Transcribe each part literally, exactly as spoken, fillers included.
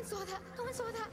and saw that. No one saw that.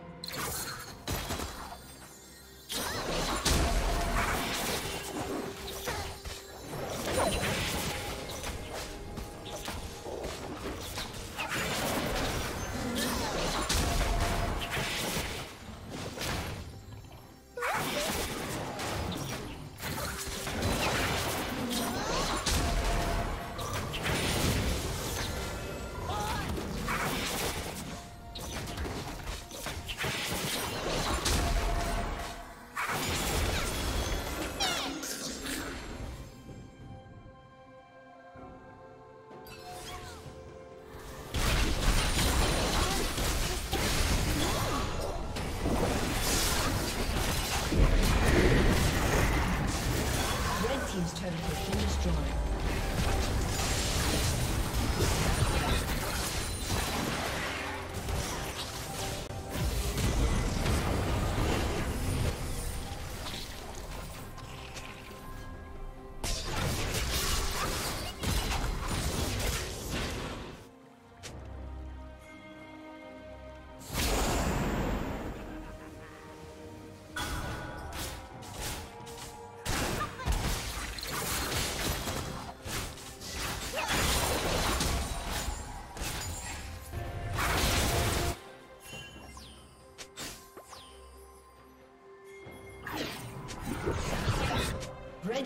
Red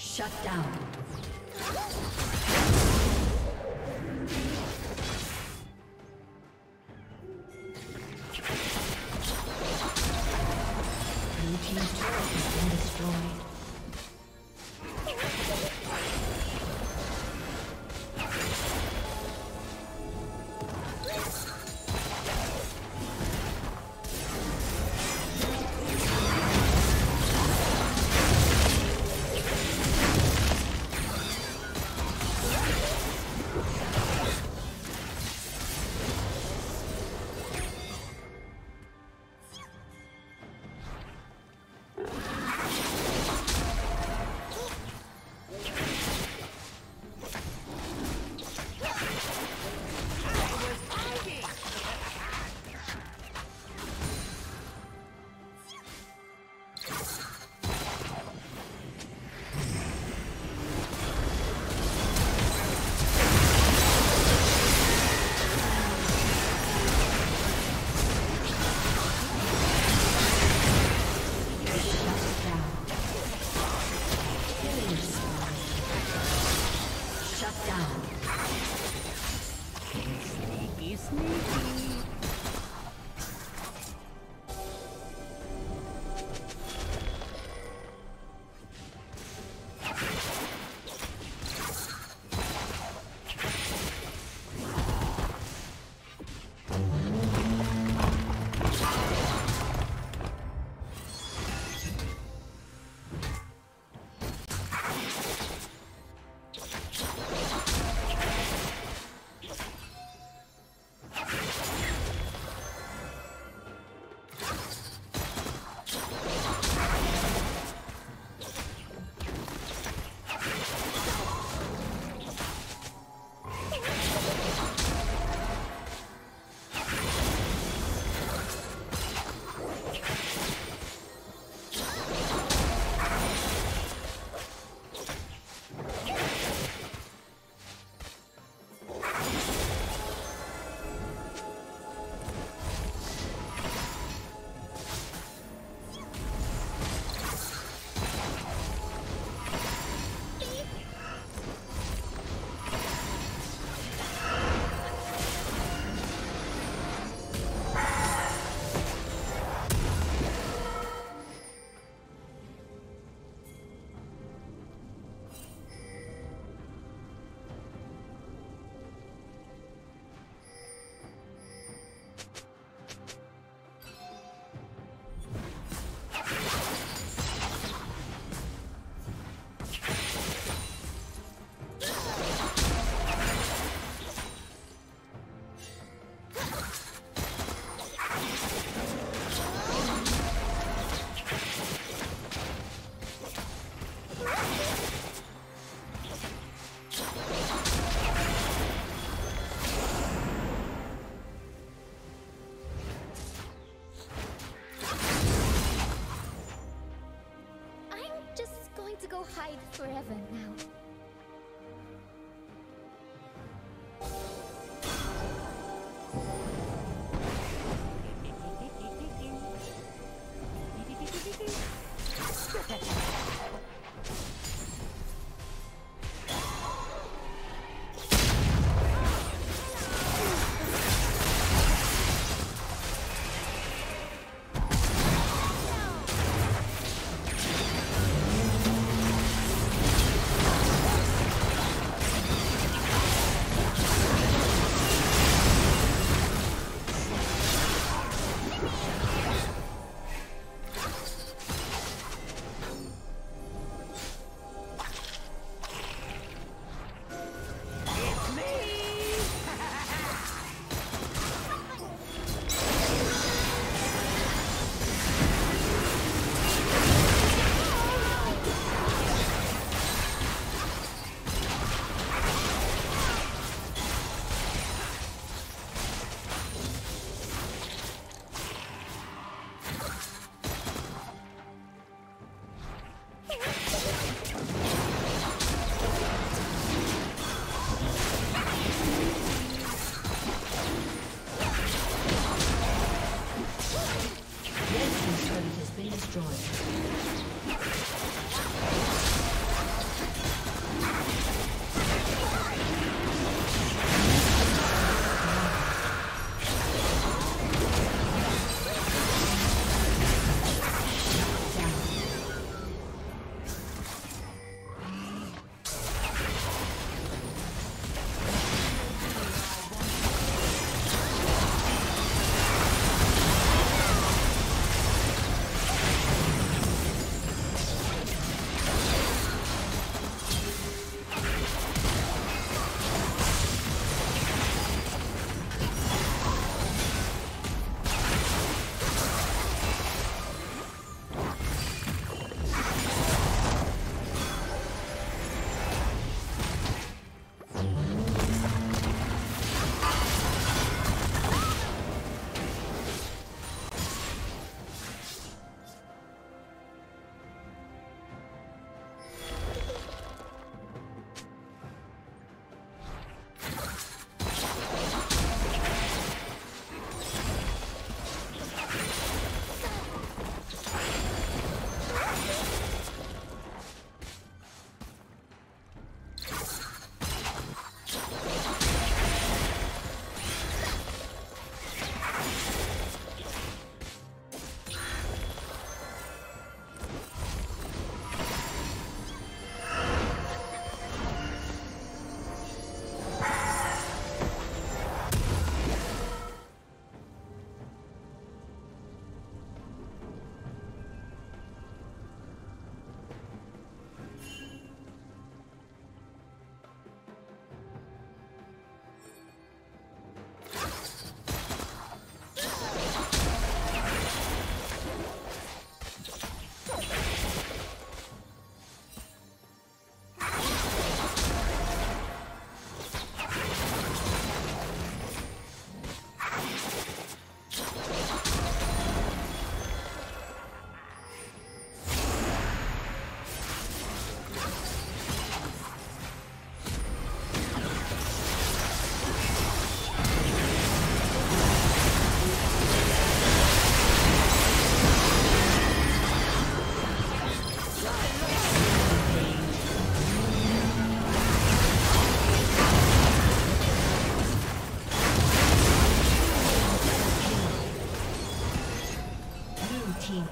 Shut down. to go hide forever now.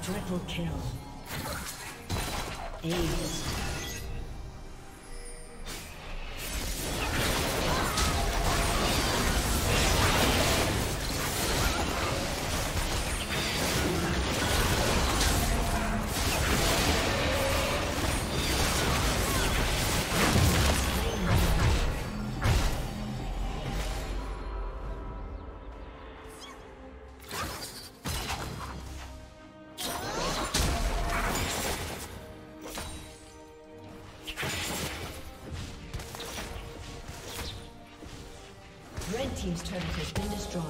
Triple kill. Ace. Team's turret has been destroyed.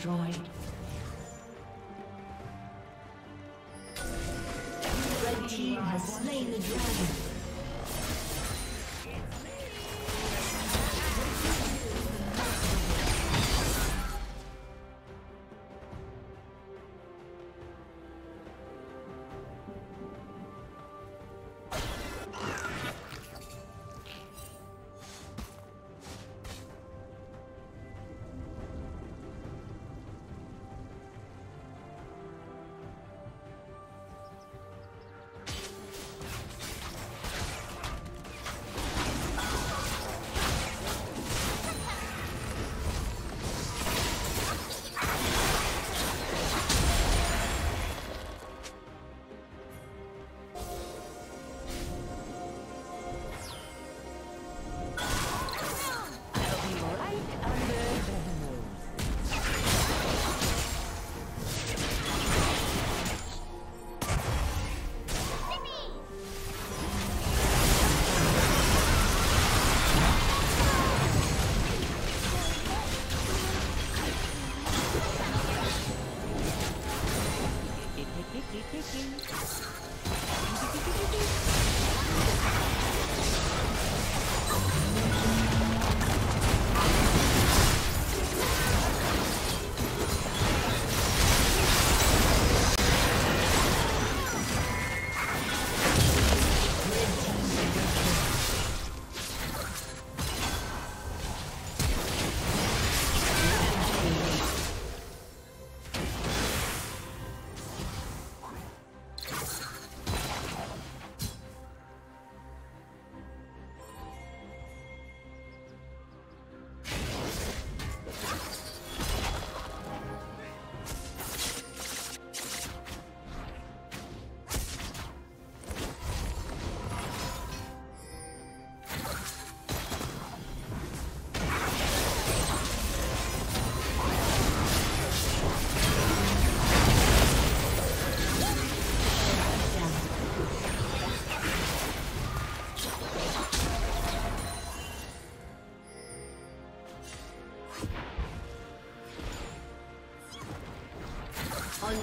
destroyed. Red team has slain the dragon.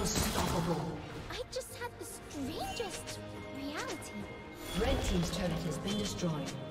Unstoppable. I just had the strangest reality. Red team's turret has been destroyed.